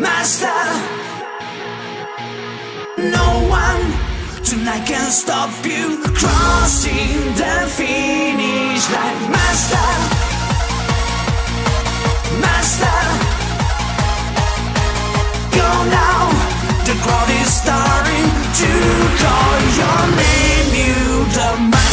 master. No one tonight can stop you crossing the finish line, master. Master, go now. The crowd is starting to call your name. You the master.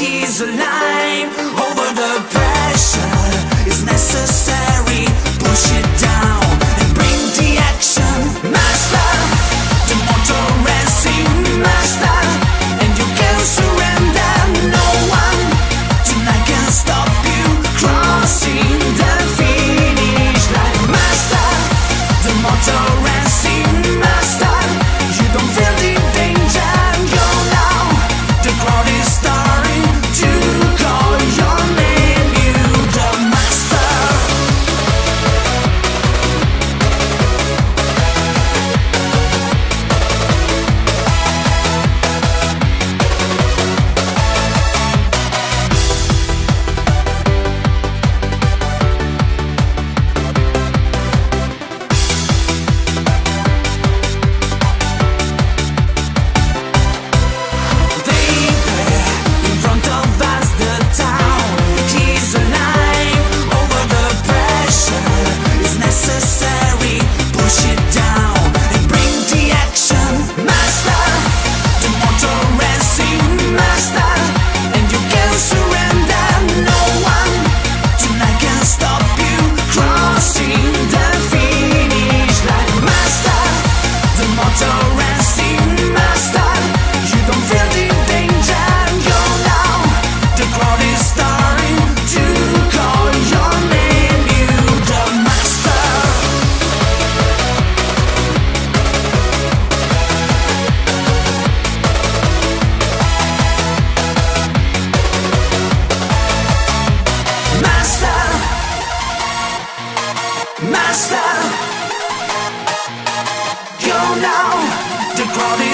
He's alive, over the pressure is necessary, push it down and bring the action, master, the motor racing master, and you can surrender, no one tonight can stop you crossing the finish line, master, the motor racing master, you don't feel the danger, go now, the crowd is starting to call your name, you the master.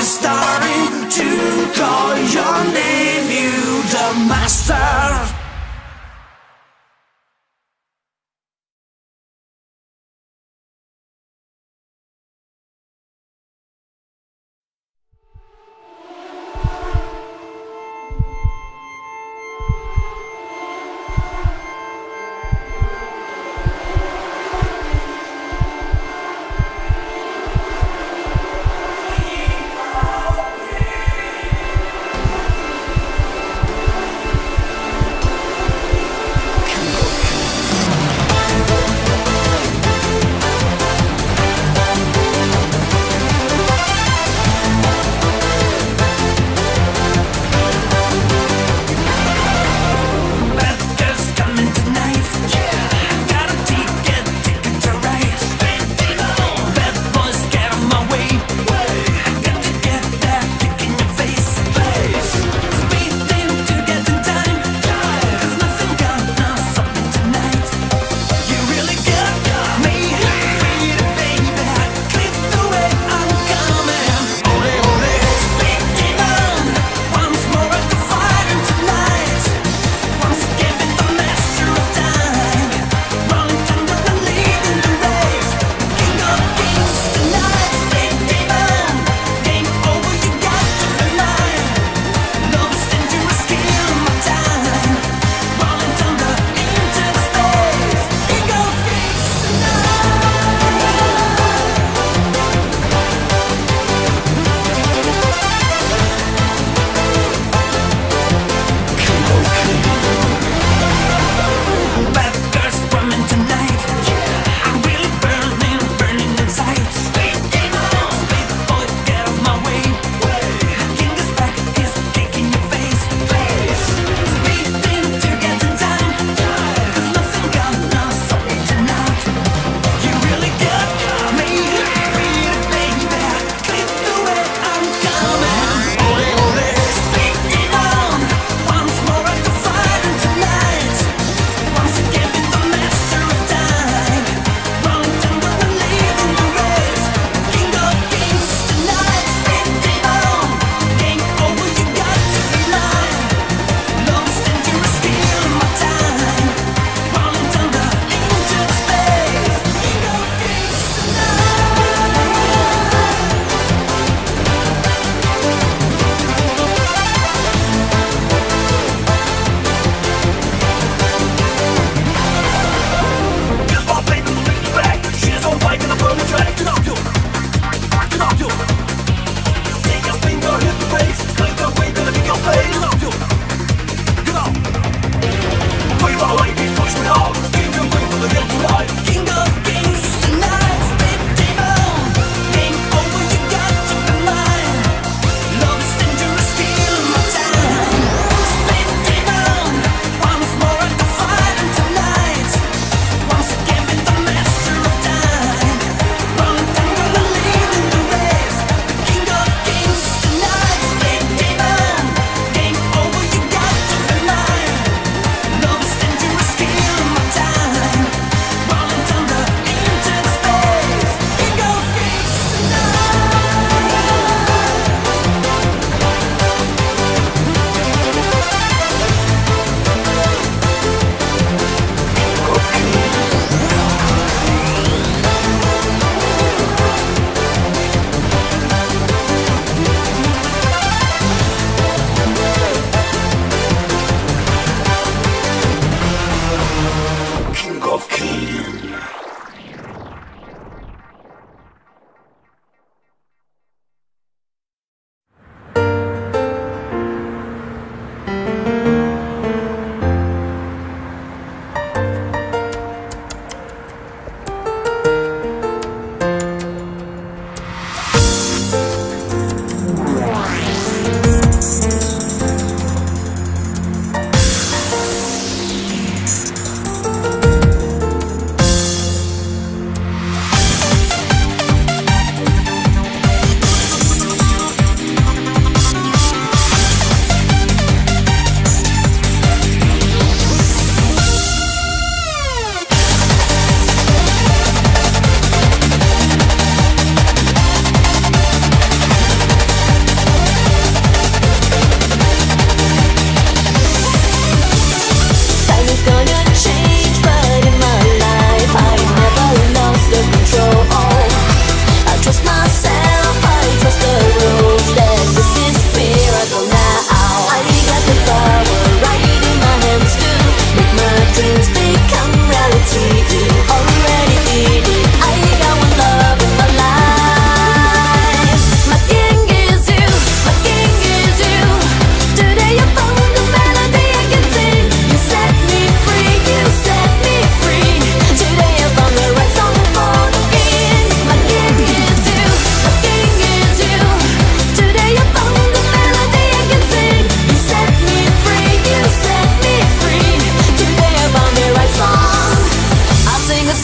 Starting to call your name, you the master.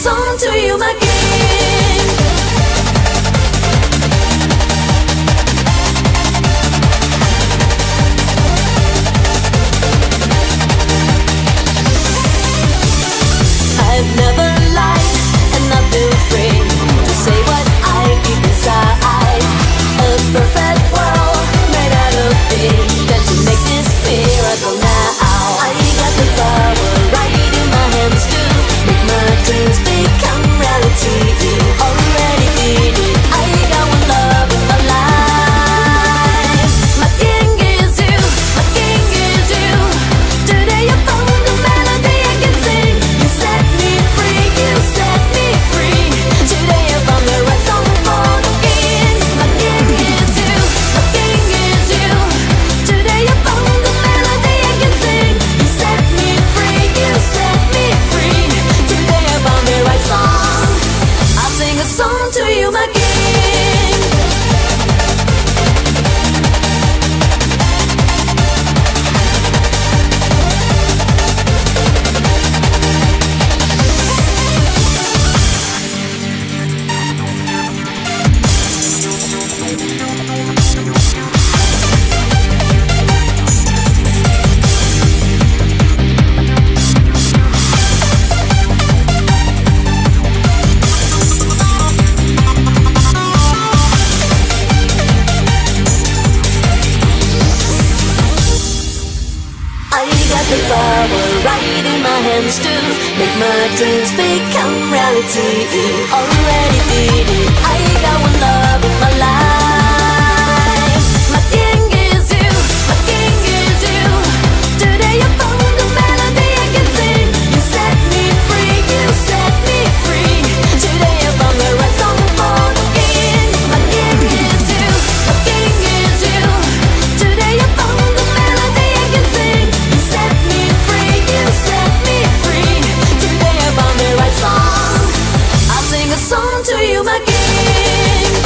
Song to you, my king.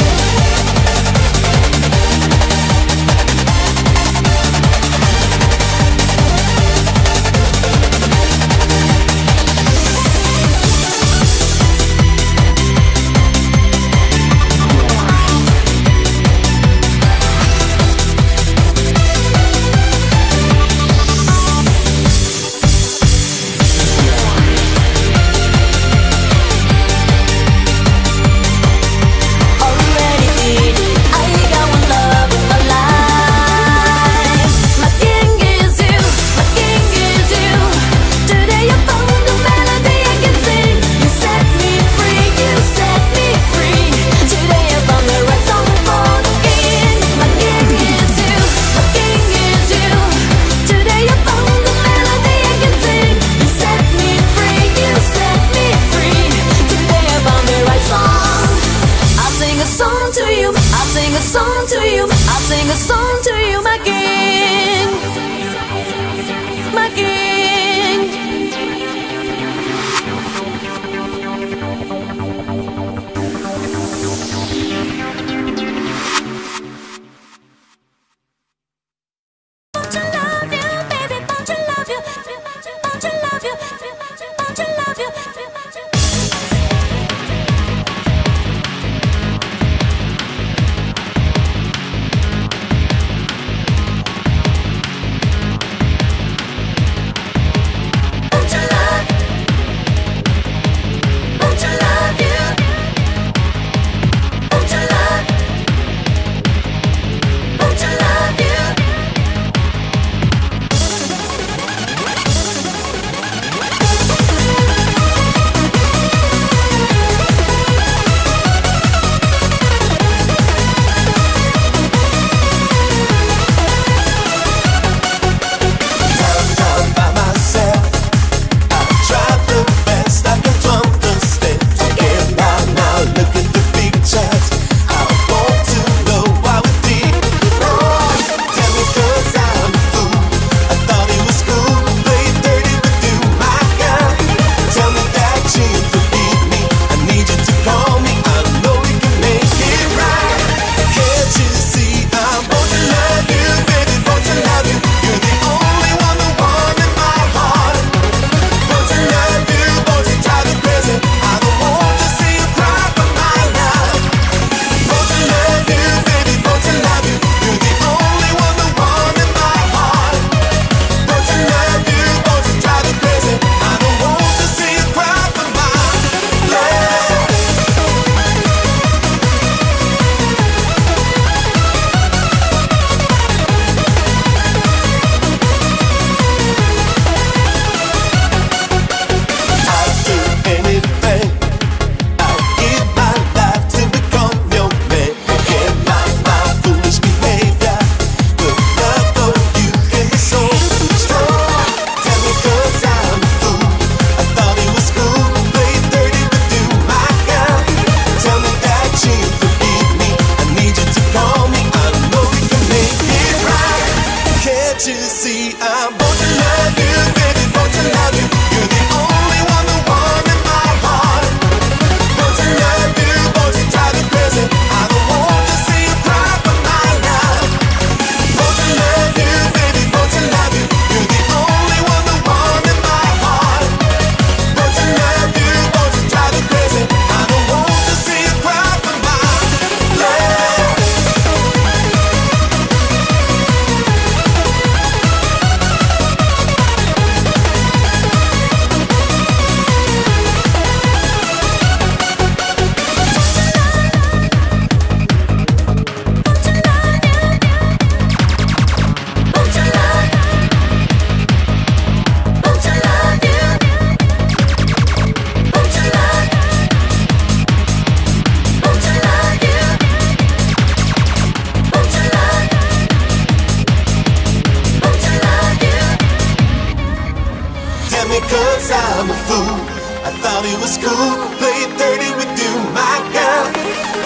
cool, play dirty with you, my girl.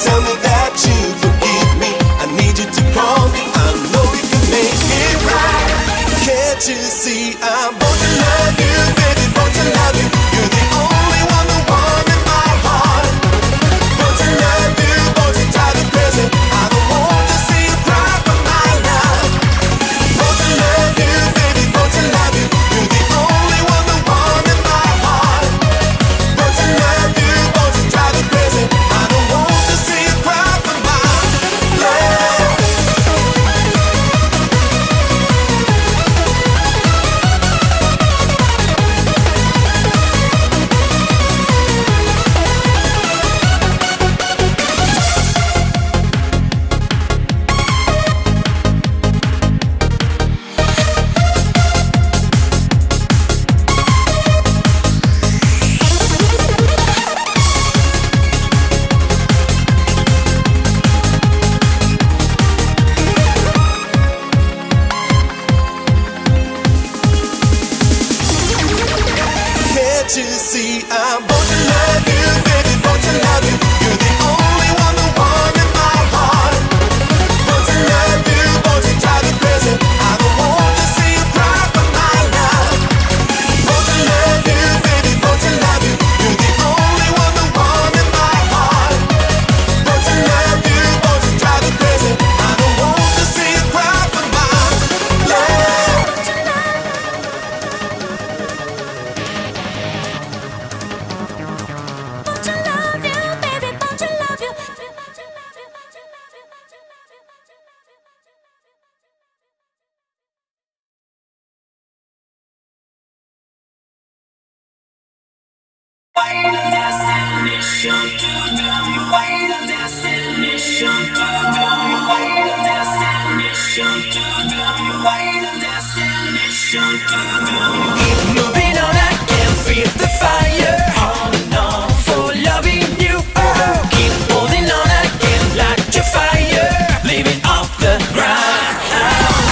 Tell me that you forgive me. I need you to call me. I know we can make it right. Can't you see I'm born to love you, baby, born to love you. You're the only one, the one in my heart. Born to love you, born to drive you crazy. I don't want to see you cry for my love. Born to love you, baby, born to love you. You're the only one, the one in my heart. Born to love you, born to drive you crazy. I don't want to see you cry for my love. You see, I'm born to love you, baby, born to love you. You're the only one, the one in my heart. Born to love you, born to drive you crazy. I don't want to see you cry for my love. Born to love you, baby, born to love you. You're the only one, the one in my heart. Born to love you, born to drive you crazy. I don't want to see you cry for my love. Keep moving on, I can feel the fire. On and on for loving you. Keep holding on, I can light your fire. Living off the ground. Red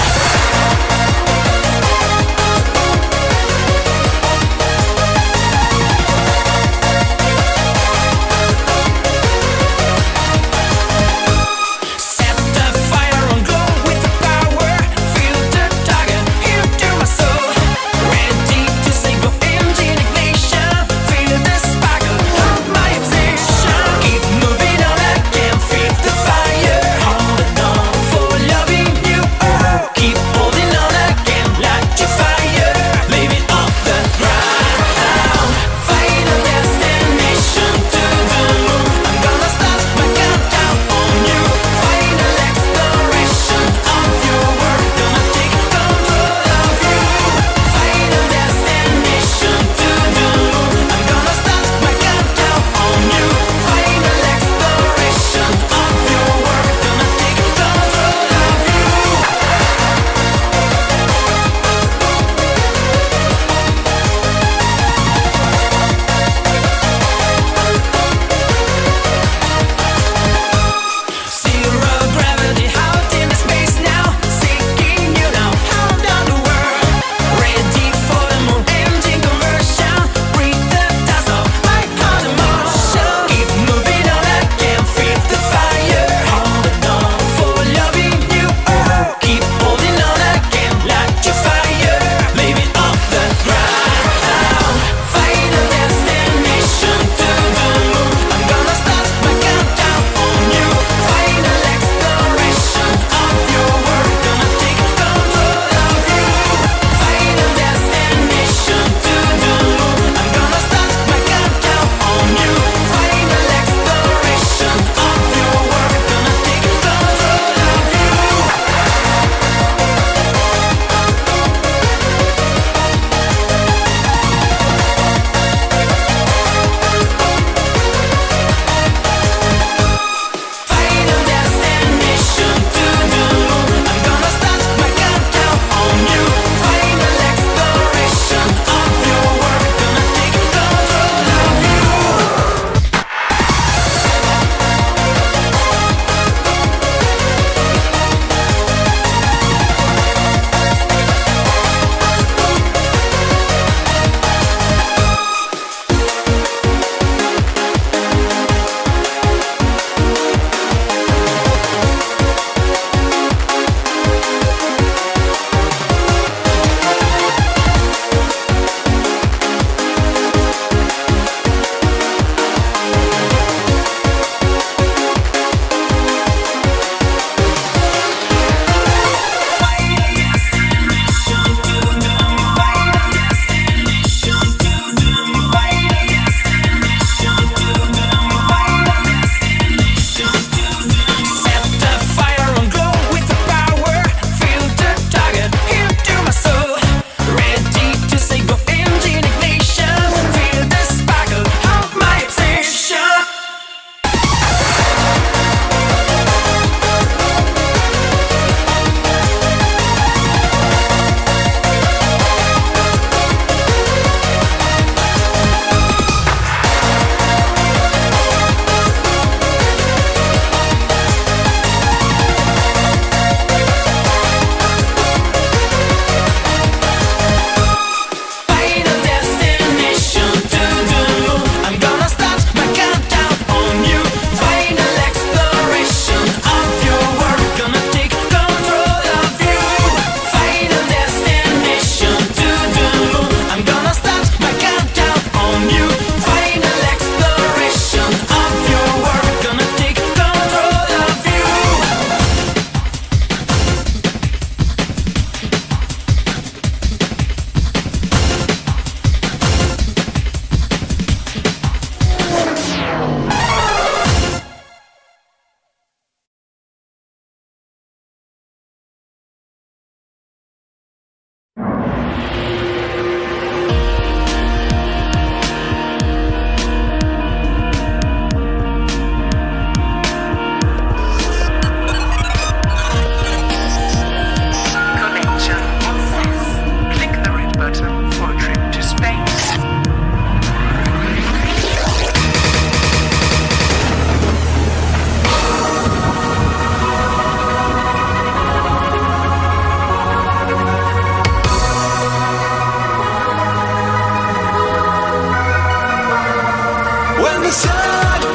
God.